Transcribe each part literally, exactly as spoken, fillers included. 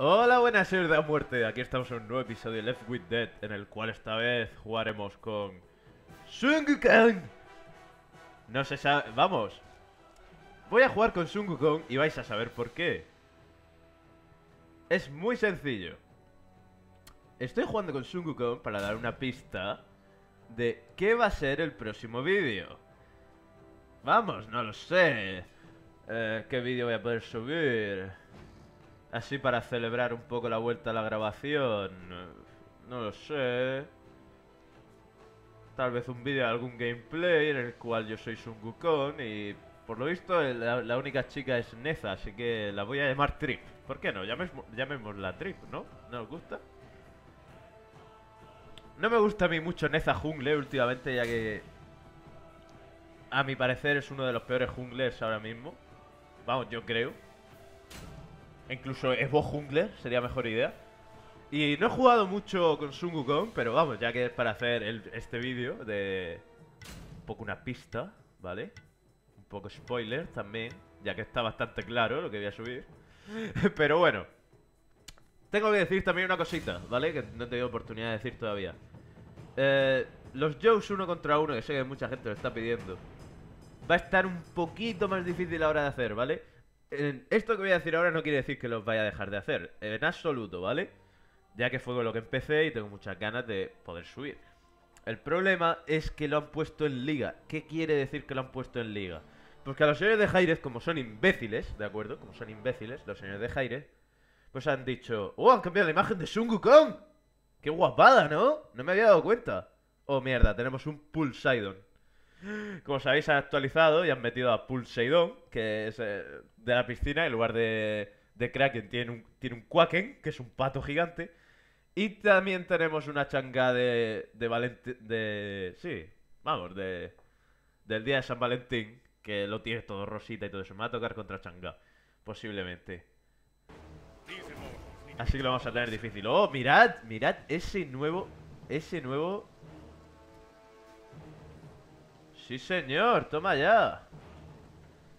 Hola, buenas señores de la muerte. Aquí estamos en un nuevo episodio de Left With Dead, en el cual esta vez jugaremos con Sun Wukong. No se sabe... Vamos. Voy a jugar con Sun Wukong y vais a saber por qué. Es muy sencillo. Estoy jugando con Sun Wukong para dar una pista de qué va a ser el próximo vídeo. Vamos, no lo sé. Eh, ¿Qué vídeo voy a poder subir? Así para celebrar un poco la vuelta a la grabación. No lo sé. Tal vez un vídeo de algún gameplay en el cual yo soy Sun Wukong. Y por lo visto la, la única chica es Ne Zha, así que la voy a llamar Trip. ¿Por qué no? Llamé, llamémosla Trip, ¿no? ¿No os gusta? No me gusta a mí mucho Ne Zha jungle últimamente, ya que a mi parecer es uno de los peores junglers ahora mismo. Vamos, yo creo. Incluso Evo jungler sería mejor idea. Y no he jugado mucho con Sun Wukong, pero vamos, ya que es para hacer el, este vídeo de... un poco una pista, ¿vale? Un poco spoiler también, ya que está bastante claro lo que voy a subir. Pero bueno, tengo que decir también una cosita, ¿vale? Que no he tenido oportunidad de decir todavía. eh, Los Joes uno contra uno, que sé que mucha gente lo está pidiendo, va a estar un poquito más difícil ahora de hacer, ¿vale? Esto que voy a decir ahora no quiere decir que los vaya a dejar de hacer, en absoluto, ¿vale? Ya que fue con lo que empecé y tengo muchas ganas de poder subir. El problema es que lo han puesto en liga. ¿Qué quiere decir que lo han puesto en liga? Pues que a los señores de Jairez, como son imbéciles, ¿de acuerdo? Como son imbéciles, los señores de Jairez, pues han dicho: ¡oh, han cambiado la imagen de Sun Wukong! ¡Qué guapada!, ¿no? No me había dado cuenta. Oh, mierda, tenemos un Poseidon. Como sabéis, han actualizado y han metido a Poseidon, que es eh, de la piscina, en lugar de, de Kraken tiene un, tiene un Kraken, que es un pato gigante. Y también tenemos una Changa de, de Valente, de... sí, vamos, de, del día de San Valentín, que lo tiene todo rosita y todo eso. Me va a tocar contra Changa, posiblemente. Así que lo vamos a tener difícil. Oh, mirad, mirad ese nuevo, ese nuevo... ¡sí, señor! ¡Toma ya!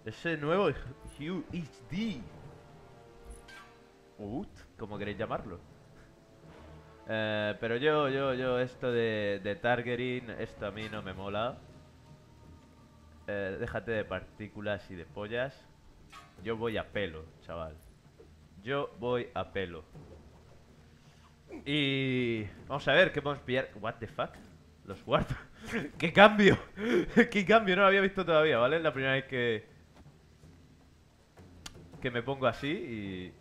Ese nuevo H D. Ut, como queréis llamarlo. Eh, pero yo, yo, yo, esto de, de targeting, esto a mí no me mola. Eh, déjate de partículas y de pollas. Yo voy a pelo, chaval. Yo voy a pelo. Y... vamos a ver, ¿qué podemos pillar? What the fuck? Los guardas. ¡Qué cambio! ¡Qué cambio! No lo había visto todavía, ¿vale? Es la primera vez que... que me pongo así y...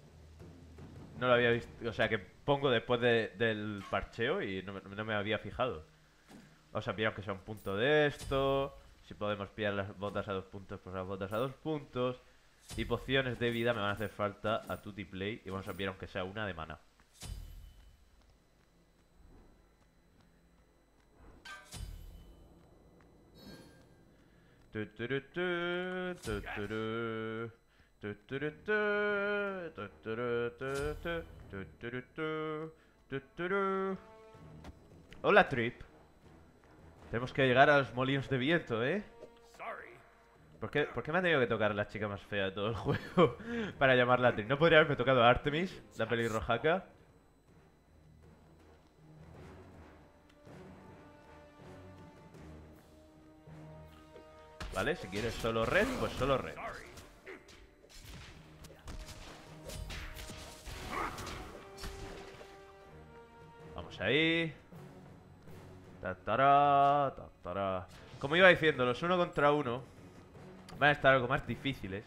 no lo había visto... o sea, que pongo después de, del parcheo y no, no me había fijado. Vamos a pillar que sea un punto de esto. Si podemos pillar las botas a dos puntos, pues las botas a dos puntos. Y pociones de vida me van a hacer falta a tutti play. Y vamos a pillar aunque sea una de mana. Hola, Trip. Tenemos que llegar a los molinos de viento, ¿eh? ¿Por qué, ¿Por qué me ha tenido que tocar la chica más fea de todo el juego para llamarla Trip? ¿No podría haberme tocado a Artemis, la pelirrojaca? ¿Vale? Si quieres solo red, pues solo red. Vamos ahí. Tatara, tatara. Como iba diciendo, los uno contra uno van a estar algo más difíciles.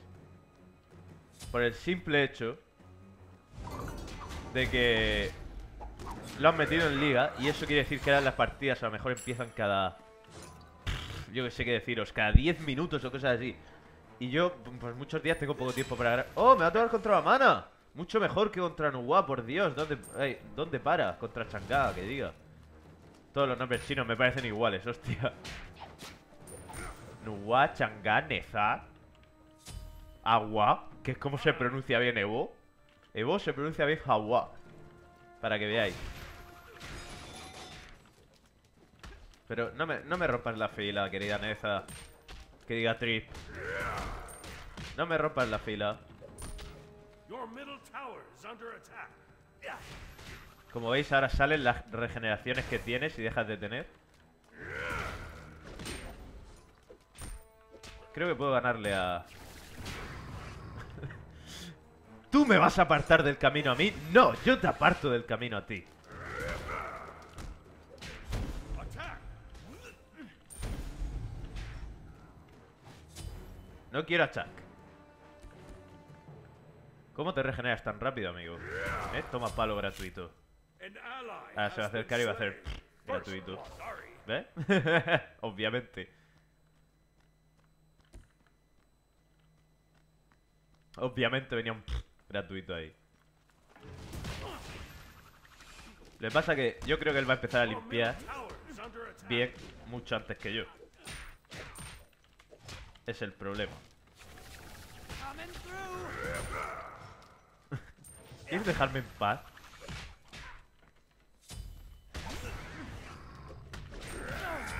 Por el simple hecho de que lo han metido en liga. Y eso quiere decir que ahora las partidas a lo mejor empiezan cada... yo que sé qué deciros, cada diez minutos o cosas así. Y yo, pues muchos días tengo poco tiempo para... ¡oh, me va a tocar contra Bamana! Mucho mejor que contra Nuwa, por Dios. ¿Dónde, ay, ¿dónde para? Contra Changa, que diga. Todos los nombres chinos me parecen iguales, hostia. Nuwa, Changa, Ne Zha, Agua, que es como se pronuncia bien Evo. Evo se pronuncia bien Agua, para que veáis. Pero no me, no me rompas la fila, querida Ne Zha. Querida Trip. No me rompas la fila. Como veis, ahora salen las regeneraciones que tienes y dejas de tener. Creo que puedo ganarle a... ¿Tú me vas a apartar del camino a mí? No, yo te aparto del camino a ti. No quiero a Chuck. ¿Cómo te regeneras tan rápido, amigo? ¿Eh? Toma palo gratuito. Ahora se va a acercar y va a hacer... gratuito. ¿Ves? Obviamente. Obviamente venía un... gratuito ahí. Lo que pasa que yo creo que él va a empezar a limpiar bien mucho antes que yo. Es el problema. ¿Quieres dejarme en paz?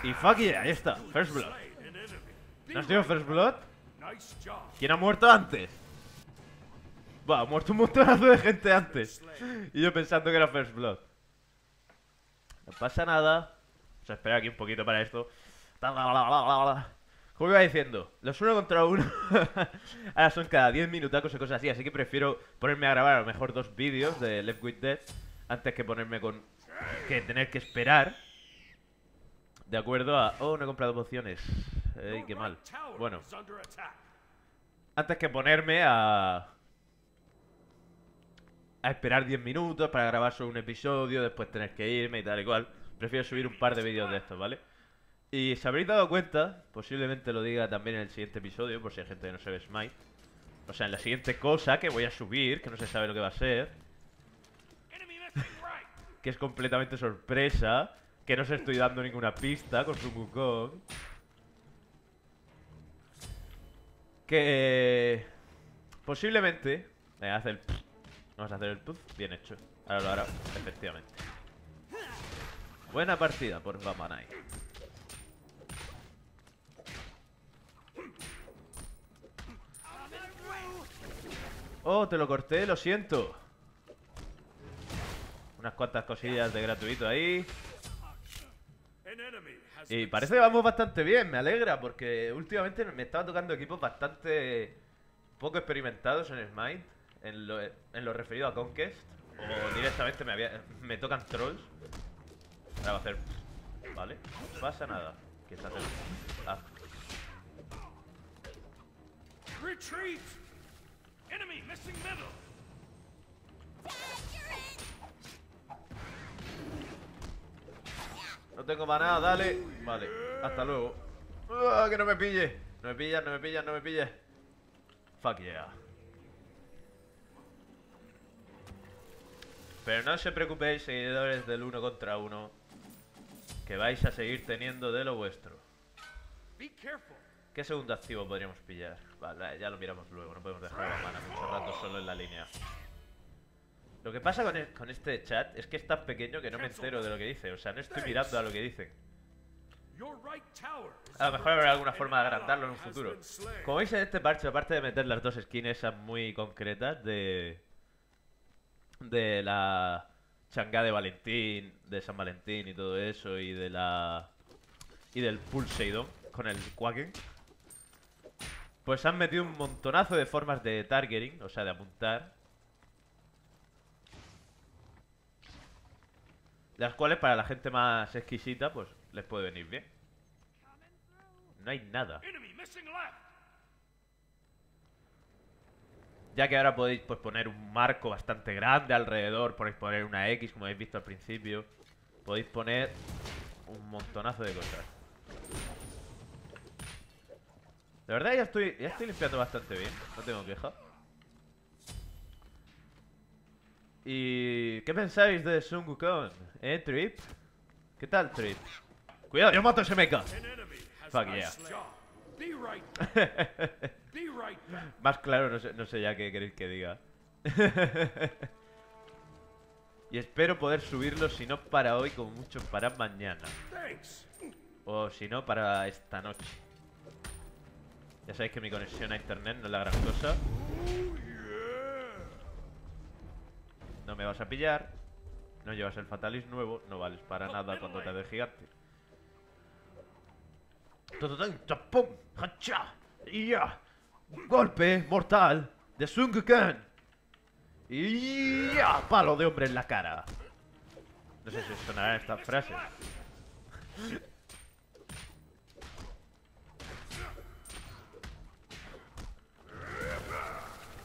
Y fuck yeah, ahí está, First Blood. ¿No has tenido First Blood? ¿Quién ha muerto antes? Va, ha muerto un montonazo de gente antes. Y yo pensando que era First Blood. No pasa nada. Vamos a esperar aquí un poquito para esto. Como iba diciendo, los uno contra uno ahora son cada diez minutacos y cosas así, así que prefiero ponerme a grabar a lo mejor dos vídeos de Left With Dead antes que ponerme con... que tener que esperar. De acuerdo a... Oh, no he comprado pociones. Ey, qué mal. Bueno. Antes que ponerme a... a esperar diez minutos para grabar solo un episodio, después tener que irme y tal y cual. Prefiero subir un par de vídeos de estos, ¿vale? Y si habréis dado cuenta, posiblemente lo diga también en el siguiente episodio, por si hay gente que no sabe Smite. O sea, en la siguiente cosa que voy a subir, que no se sabe lo que va a ser. Que es completamente sorpresa, que no os estoy dando ninguna pista con Sun Wukong. Que... posiblemente... Venga, hace el... Vamos a hacer el puff. Bien hecho. Ahora lo hará, efectivamente. Buena partida por Vamana. Oh, te lo corté, lo siento. Unas cuantas cosillas de gratuito ahí. Y parece que vamos bastante bien, me alegra. Porque últimamente me estaba tocando equipos bastante poco experimentados en Smite, en lo, en lo referido a Conquest. O directamente me, había, me tocan trolls. Ahora va a hacer... Vale, no pasa nada. ¿Qué está haciendo? Ah. No tengo maná, dale. Vale, hasta luego. ¡Oh, que no me pille! No me pillas, no me pillas, no me pillas. Fuck yeah. Pero no se preocupéis, seguidores del uno contra uno, que vais a seguir teniendo de lo vuestro. ¿Qué segundo activo podríamos pillar? Vale, ya lo miramos luego, no podemos dejar a Bamana mucho rato solo en la línea. Lo que pasa con, el, con este chat es que es tan pequeño que no me entero de lo que dice. O sea, no estoy mirando a lo que dicen. A lo mejor habrá alguna forma de agrandarlo en un futuro. Como veis en este parche, aparte de meter las dos skins esas muy concretas de... de la... Changa de Valentín, de San Valentín y todo eso, y de la... y del Poseidon con el Kraken, pues han metido un montonazo de formas de targeting, o sea, de apuntar, las cuales para la gente más exquisita, pues, les puede venir bien. No hay nada. Ya que ahora podéis, pues, poner un marco bastante grande alrededor, podéis poner una X, como habéis visto al principio. Podéis poner un montonazo de cosas. La verdad ya estoy, ya estoy limpiando bastante bien, no tengo queja. ¿Y qué pensáis de Sun Wukong? ¿Eh, Trip? ¿Qué tal, Trip? ¡Cuidado, yo mato a ese mecha! Fuck yeah. Más claro no sé, no sé ya qué queréis que diga. Y espero poder subirlo, si no para hoy, como mucho para mañana. O si no, para esta noche. Ya sabéis que mi conexión a internet no es la gran cosa. No me vas a pillar. No llevas el Fatalis nuevo. No vales para nada cuando te de gigante. ¡Pum! ¡Hacha! ¡Ya! Golpe mortal de Sun Wukong. ¡Ya! Palo de hombre en la cara. No sé si sonarán estas frases.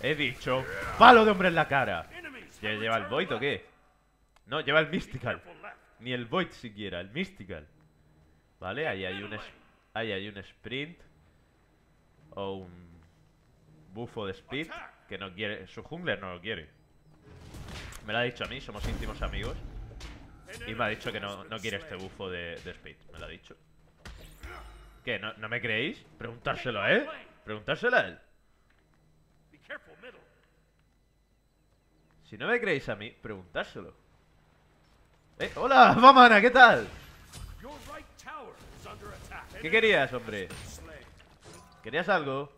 He dicho, palo de hombre en la cara. ¿Ya lleva el Void o qué? No, lleva el Mystical. Ni el Void siquiera, el Mystical. Vale, ahí hay un, ahí hay un Sprint. O un bufo de Speed. Que no quiere, su jungler no lo quiere. Me lo ha dicho a mí, somos íntimos amigos. Y me ha dicho que no, no quiere este bufo de, de Speed. Me lo ha dicho. ¿Qué? ¿No, ¿No me creéis? Preguntárselo a él. Preguntárselo a él. Si no me creéis a mí, preguntárselo. Eh, hola, Vamana, ¿qué tal? ¿Qué querías, hombre? ¿Querías algo?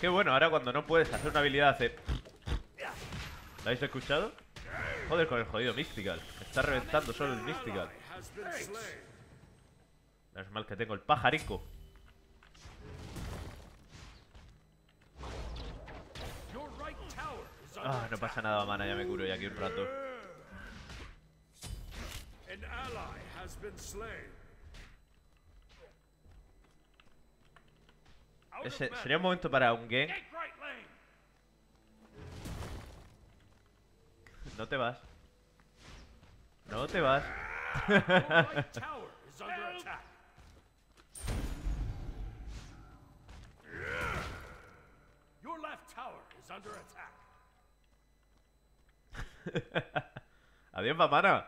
Qué bueno, ahora cuando no puedes hacer una habilidad hace... ¿Lo habéis escuchado? Joder, con el jodido Mystical. Está reventando solo el Mystical. Menos mal que tengo el pajarico. Ah, no pasa nada, mana, ya me curo ya aquí un rato. Ese, sería un momento para un gank. No te vas. No te vas. Your left tower is under attack. Adiós, Bamana.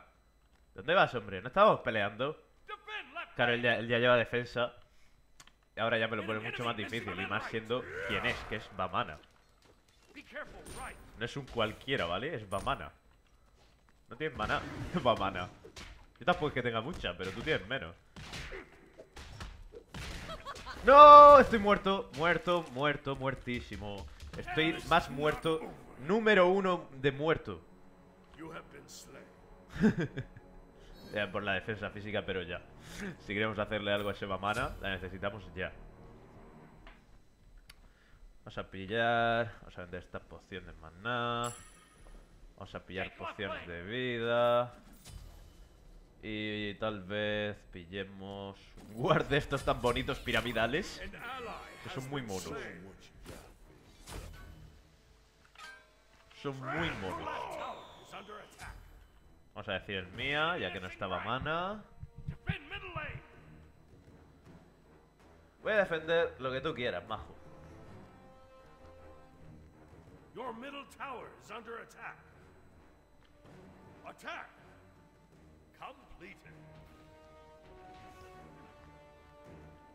¿Dónde vas, hombre? ¿No estábamos peleando? Claro, él ya, él ya lleva defensa. Y ahora ya me lo pone mucho más difícil. Y más siendo quien es, que es Bamana. No es un cualquiera, ¿vale? Es Bamana. No tienes maná. Bamana. Yo tampoco es que tenga mucha, pero tú tienes menos. ¡No! Estoy muerto, muerto, muerto, muertísimo. Estoy más muerto. Número uno de muerto. Ya por la defensa física, pero ya. Si queremos hacerle algo a ese Vamana, la necesitamos ya. Vamos a pillar... Vamos a vender esta poción de maná. Vamos a pillar pociones de vida. Y tal vez pillemos un guard de estos tan bonitos piramidales, que son muy monos. Son muy monos. Vamos a decir el mía, ya que no estaba mana. Voy a defender lo que tú quieras, majo. Your middle tower is under attack. Attack. Eh,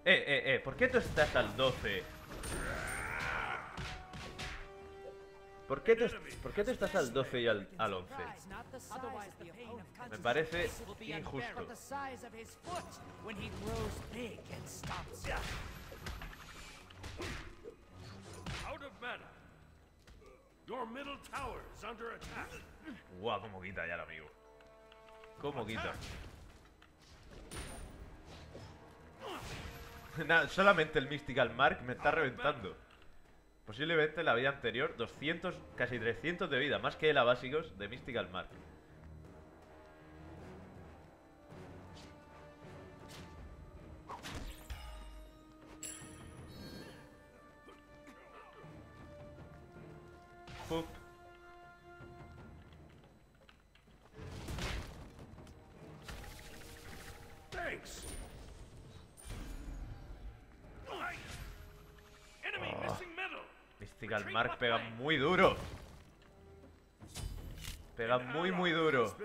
eh, eh, ¿por qué tú estás al doce? ¿Por qué, te, ¿por qué tú estás al doce y al, al once? Me parece injusto. Guau, wow, como quita ya el amigo. ¿Cómo quita? Nada, solamente el Mystical Mark me está reventando. Posiblemente la vida anterior, doscientos, casi trescientos de vida, más que el a básicos de Mystical Mark. Pup. Mystical Mark pega muy duro. Pega muy muy duro.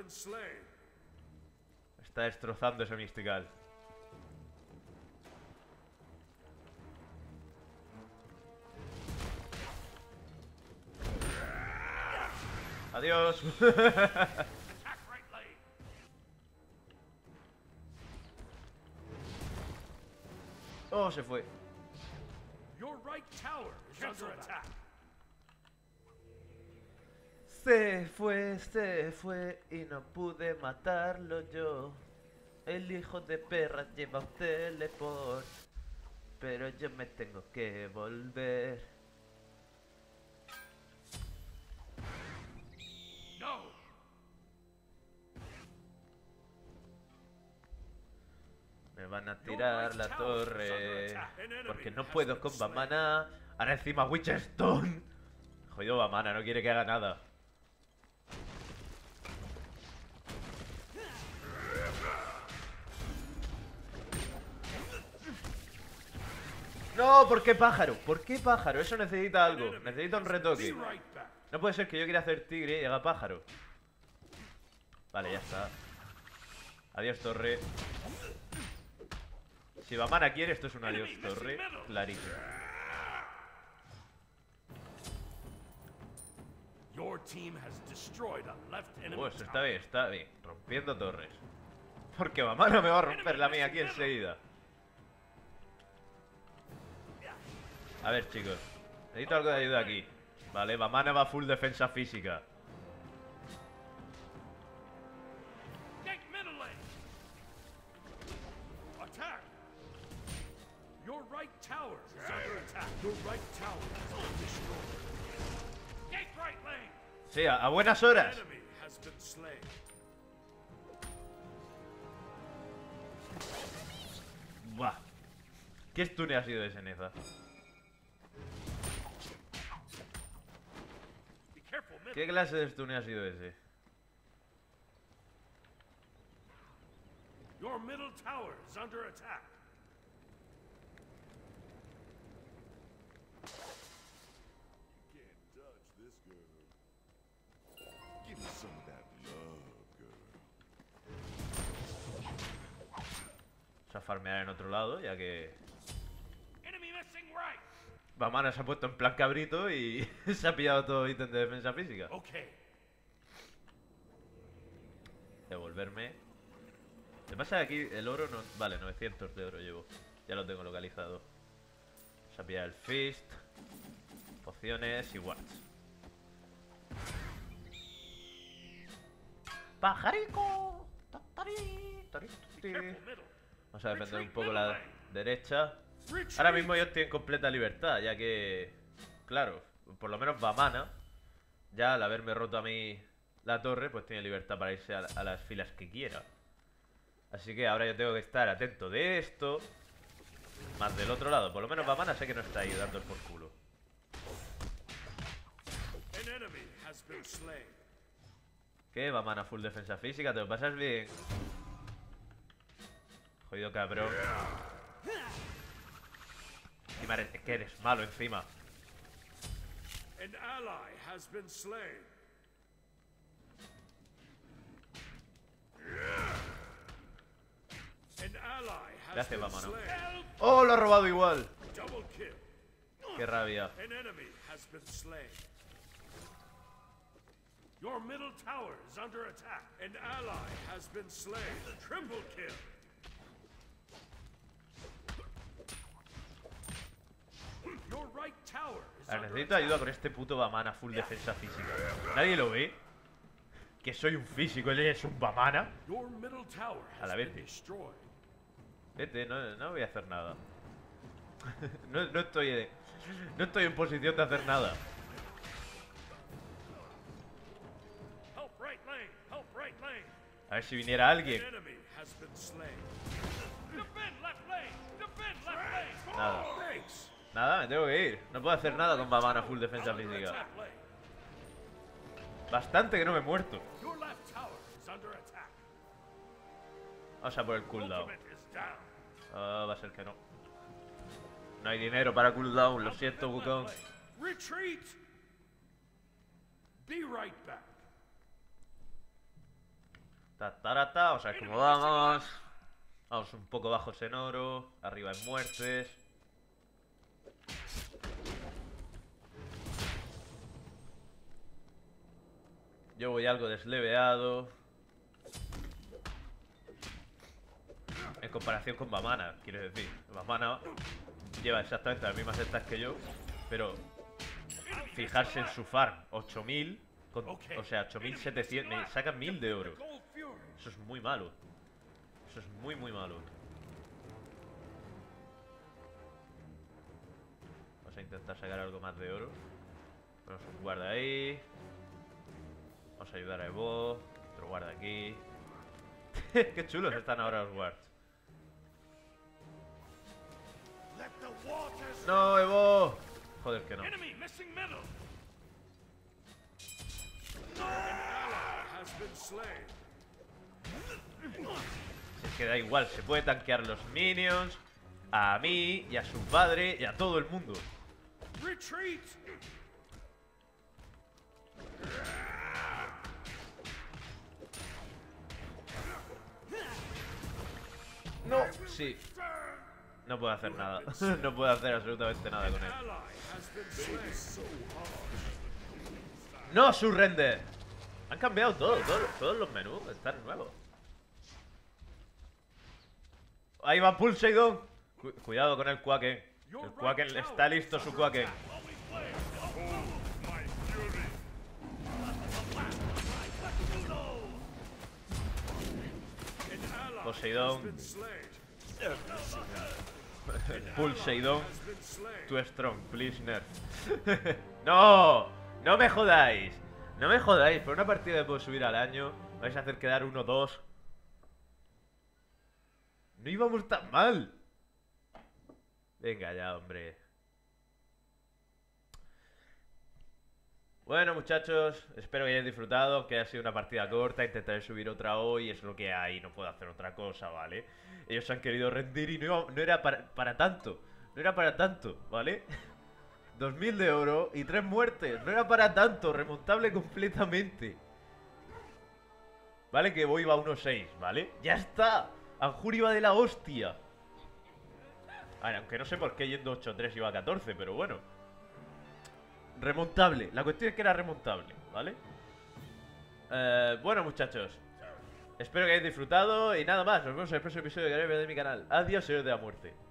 Está destrozando ese Mystical. Adiós. Oh, se fue. Se fue, se fue y no pude matarlo yo. El hijo de perra lleva un teleport, pero yo me tengo que volver. No. Me van a tirar la torre porque no puedo con Bamana. Ahora encima Witcher Stone. Jodido Bamana, no quiere que haga nada. No, ¿por qué pájaro? ¿Por qué pájaro? Eso necesita algo. Necesita un retoque. No puede ser que yo quiera hacer tigre y haga pájaro. Vale, ya está. Adiós, torre. Si Vamana quiere, esto es un adiós, torre. Clarito. Pues está bien, está bien. Rompiendo torres. Porque Vamana me va a romper la mía aquí enseguida. A ver, chicos, necesito algo de ayuda aquí. Vale, Vamana va full defensa física. Sí, a, a buenas horas. Buah. ¿Qué stune ha sido ese, Ne Zha? ¿Qué clase de stun ha sido ese? Your middle tower is under attack. You can't touch this girl. Give me some of that love, girl. Vamos a farmear en otro lado, ya que Vamana se ha puesto en plan cabrito y se ha pillado todo ítem de defensa física. Okay. Devolverme. ¿Te pasa aquí el oro? No... Vale, novecientos de oro llevo. Ya lo tengo localizado. Se ha pillado el Fist, pociones y watts. ¡Pajarico! Vamos a defender un poco la derecha. Ahora mismo yo estoy en completa libertad, ya que, claro, por lo menos Vamana, ya al haberme roto a mí la torre, pues tiene libertad para irse a, la, a las filas que quiera. Así que ahora yo tengo que estar atento de esto, más del otro lado. Por lo menos Vamana sé que no está ahí dando el por culo. ¿Qué? Vamana full defensa física, te lo pasas bien. Jodido cabrón. Es que eres malo encima. Gracias, Vamana. ¡Oh, lo ha robado igual! ¡Qué rabia! Ahora, necesito ayuda con este puto Vamana full defensa física. ¿Nadie lo ve? Que soy un físico, él es un Vamana. A la vez. Vete, no, no voy a hacer nada. no, no, estoy, no estoy en posición de hacer nada. A ver si viniera alguien. Nada. Nada, me tengo que ir. No puedo hacer nada con Vamana full defensa física. Bastante que no me he muerto. Vamos a por el cooldown. Uh, va a ser que no. No hay dinero para cooldown, lo siento, Wukong. Tatarata, o sea, como vamos. Vamos un poco bajos en oro, arriba en muertes. Yo voy algo desleveado en comparación con Vamana, quiero decir. Vamana lleva exactamente las mismas stats que yo, pero fijarse en su farm, ocho mil, o sea, ocho mil setecientos, me sacan mil de oro. Eso es muy malo. Eso es muy, muy malo. Vamos a intentar sacar algo más de oro. Ponemos un guarda ahí. Vamos a ayudar a Evo. Otro guarda aquí. Qué chulos están ahora los guards. ¡No, Evo! Joder, que no. Si es que da igual, se puede tanquear los minions, a mí y a su padre y a todo el mundo. No, sí. No puedo hacer nada. No puedo hacer absolutamente nada con él. ¡No surrender! Han cambiado todo, todo, todos los menús están nuevos. Ahí va Poseidon. Cu Cuidado con el Kraken. El Kraken está listo, su Kraken. Poseidon. Poseidon. Too strong, please nerf. ¡No! ¡No me jodáis! No me jodáis, por una partida que puedo subir al año, me vais a hacer quedar uno dos. No íbamos tan mal. Venga ya, hombre. Bueno, muchachos, espero que hayáis disfrutado, que haya sido una partida corta. Intentaré subir otra hoy, es lo que hay, no puedo hacer otra cosa, ¿vale? Ellos han querido rendir y no, no era para, para tanto. No era para tanto, ¿vale? dos mil de oro y tres muertes. No era para tanto, remontable completamente. Vale, que voy va uno seis, ¿vale? ¡Ya está! Anjur iba de la hostia. A ver, aunque no sé por qué yendo ocho tres iba a catorce, pero bueno. Remontable, la cuestión es que era remontable, ¿vale? Eh, bueno, muchachos, espero que hayáis disfrutado y nada más, nos vemos en el próximo episodio de mi canal. Adiós, señores de la muerte.